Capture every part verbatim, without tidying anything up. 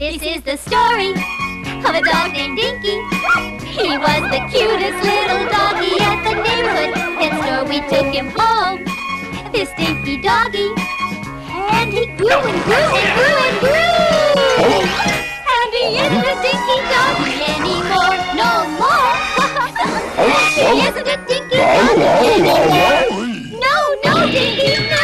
This is the story of a dog named Dinky. He was the cutest little doggy at the neighborhood pet store. We took him home, this Dinky Doggy, and he grew and grew and grew and grew. And he isn't a Dinky Doggy anymore, no more. He isn't a Dinky Doggy anymore. No, no, Dinky, no.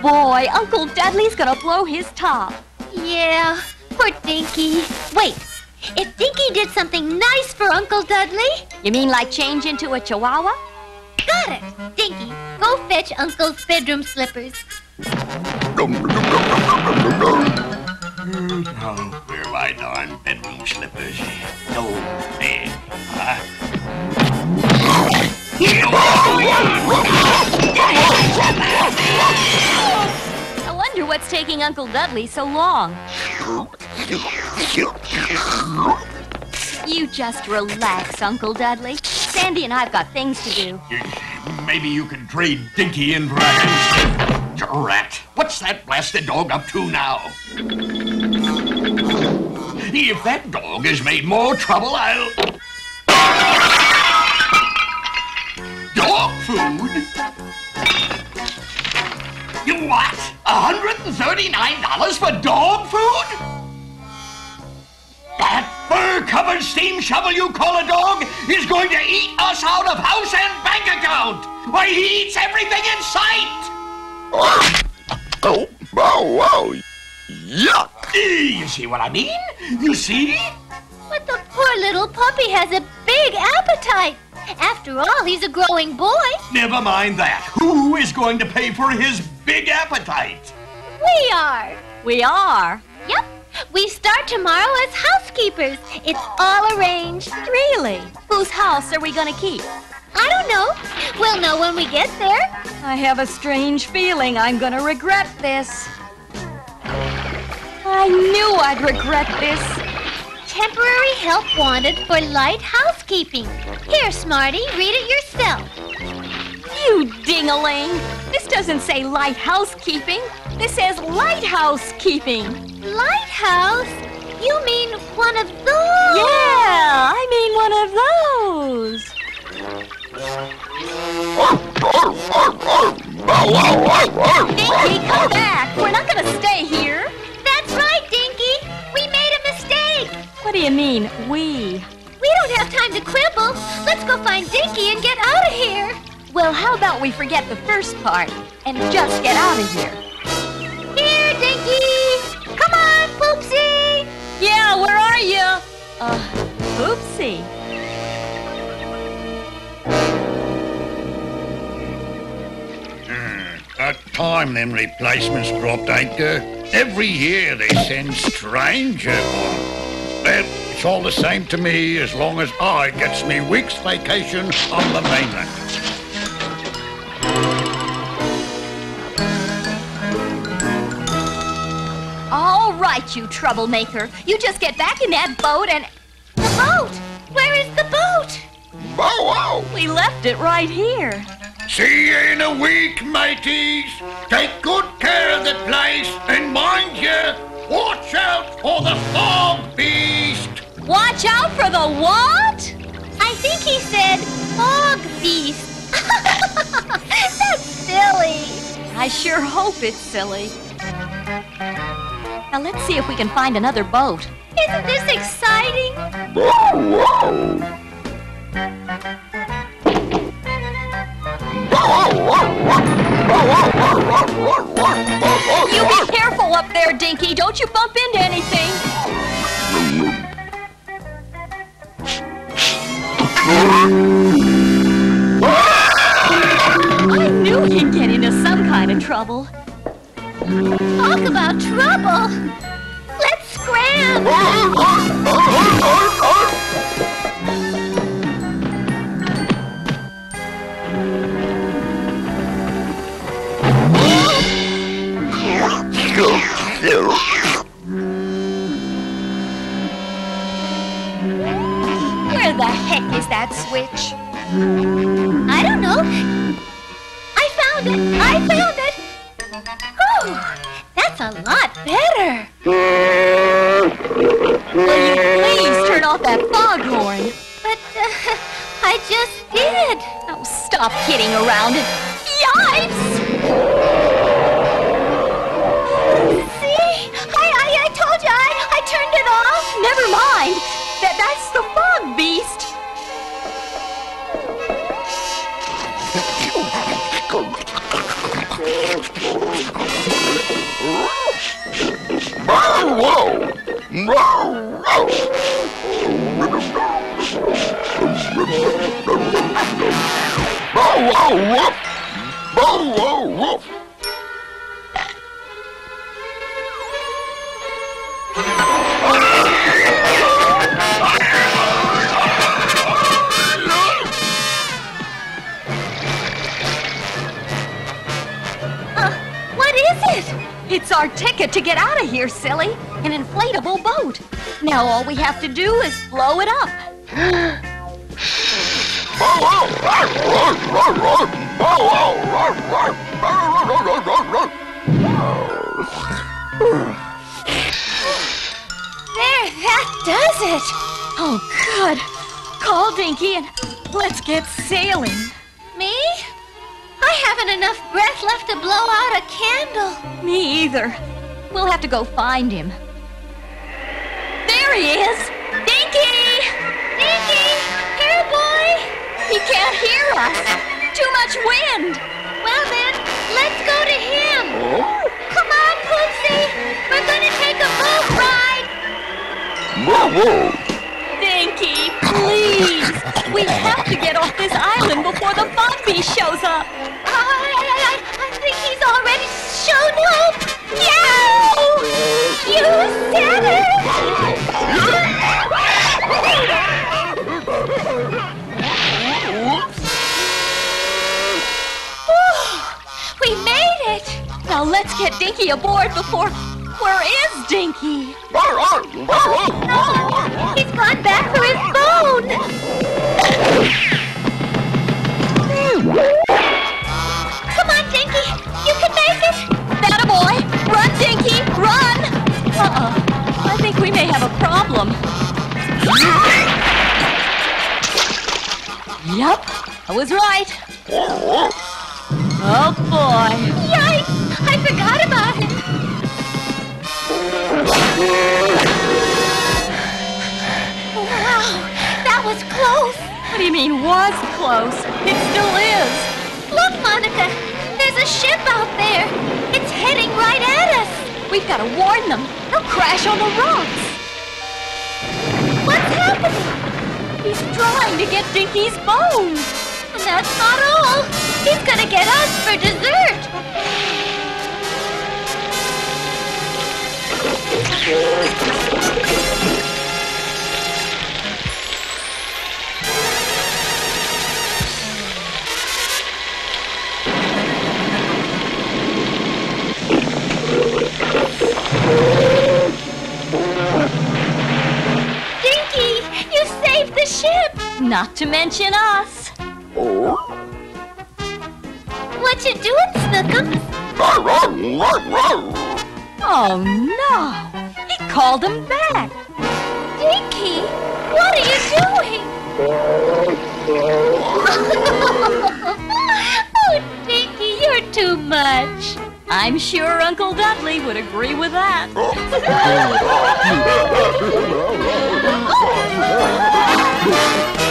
Boy, Uncle Dudley's gonna blow his top. Yeah, poor Dinky. Wait, if Dinky did something nice for Uncle Dudley... You mean like change into a chihuahua? Got it! Dinky, go fetch Uncle's bedroom slippers. Oh, where are my darn bedroom slippers? No, man. I wonder what's taking Uncle Dudley so long. You just relax, Uncle Dudley. Sandy and I've got things to do. Maybe you can trade Dinky in for a handshake. Rat, what's that blasted dog up to now? If that dog has made more trouble, I'll... Dog food? You what? one hundred thirty-nine dollars for dog food? That fur-covered steam shovel you call a dog is going to eat us out of house and bank account! Why, he eats everything in sight! Oh, wow, wow, yuck! You see what I mean? You see? But the poor little puppy has a big appetite. After all, he's a growing boy. Never mind that. Who is going to pay for his big appetite? We are. We are? Yep. We start tomorrow as housekeepers. It's all arranged. Really? Whose house are we going to keep? I don't know. We'll know when we get there. I have a strange feeling I'm going to regret this. I knew I'd regret this. Temporary help wanted for light housekeeping. Here, Smarty, read it yourself. You ding-a-ling! This doesn't say light housekeeping. This says lighthouse keeping. Lighthouse? You mean one of those? Yeah, I mean one of those. Dinky, come back. We're not going to stay here. That's right, Dinky. We made a mistake. What do you mean, we? We don't have time to quibble. Let's go find Dinky and get out of here. Well, how about we forget the first part and just get out of here? Here, Dinky! Come on, Poopsie! Yeah, where are you? Uh, Poopsie? Mm, that time them replacements dropped, ain't there? Every year they send stranger on. That it's all the same to me as long as I gets me week's vacation on the mainland. All right, you troublemaker. You just get back in that boat and... The boat! Where is the boat? Bow-wow! We left it right here. See you in a week, mateys. Take good care of the place and mind you, watch out for the farm beast. Watch out for the what? I think he said fog beast. That's silly. I sure hope it's silly. Now let's see if we can find another boat. Isn't this exciting? Whoa, whoa. You be careful up there, Dinky. Don't you bump into anything. I knew he'd get into some kind of trouble. Talk about trouble! Let's scram! Where the heck is that switch? I don't know. I found it! I found it! That's a lot better. Will you please turn off that foghorn? But uh, I just did. Oh, stop kidding around. Yipes! See? I, I, I told you I, I turned it off. Never mind. That, that's the fog beast. It's our ticket to get out of here, silly. An inflatable boat. Now all we have to do is blow it up. There, that does it. Oh, good. Call Dinky and let's get sailing. Me? I haven't enough breath left to blow out a candle. Me either. We'll have to go find him. There he is! Dinky! Dinky! Here, boy! He can't hear us. Too much wind. Well then, let's go to him. Oh. Come on, Poopsie. We're going to take a boat ride. Whoa, whoa. Dinky, please. We have to get off this island before the zombie shows up. Now let's get Dinky aboard before... Where is Dinky? No! He's gone back for his phone! Come on, Dinky! You can make it! That a boy! Run, Dinky! Run! Uh-oh. I think we may have a problem. Yep, I was right. Oh, boy. Yikes! I forgot about him. Wow, that was close. What do you mean, was close? It still is. Look, Monica, there's a ship out there. It's heading right at us. We've got to warn them. They'll crash on the rocks. What's happening? He's trying to get Dinky's bones. And that's not all. He's going to get us for dessert. Dinky, you saved the ship! Not to mention us. Oh. What you doing, Snookums? Oh no! Called him back. Dinky, what are you doing? Oh, Dinky, you're too much. I'm sure Uncle Dudley would agree with that.